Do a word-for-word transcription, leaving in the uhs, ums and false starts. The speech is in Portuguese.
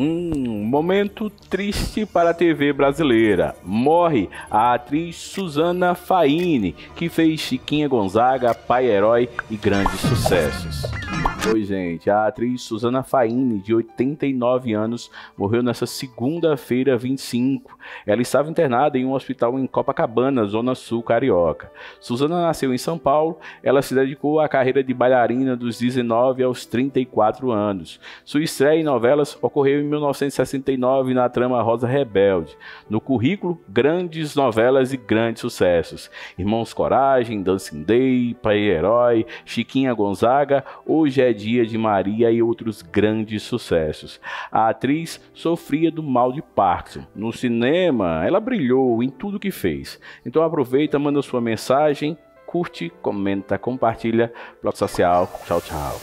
Um momento triste para a T V brasileira. Morre a atriz Suzana Faini, que fez Chiquinha Gonzaga, Pai Herói e grandes sucessos. Oi, gente. A atriz Suzana Faini, de oitenta e nove anos, morreu nesta segunda-feira, vinte e cinco. Ela estava internada em um hospital em Copacabana, zona sul carioca. Suzana nasceu em São Paulo. Ela se dedicou à carreira de bailarina dos dezenove aos trinta e quatro anos. Sua estreia em novelas ocorreu em mil novecentos e sessenta e nove na trama Rosa Rebelde. No currículo, grandes novelas e grandes sucessos: Irmãos Coragem, Dancing Day, Pai Herói, Chiquinha Gonzaga, Hoje é Dia de Maria e outros grandes sucessos. A atriz sofria do mal de Parkinson. No cinema, ela brilhou em tudo que fez. Então aproveita, manda sua mensagem, curte, comenta, compartilha. Ploc Social, tchau, tchau.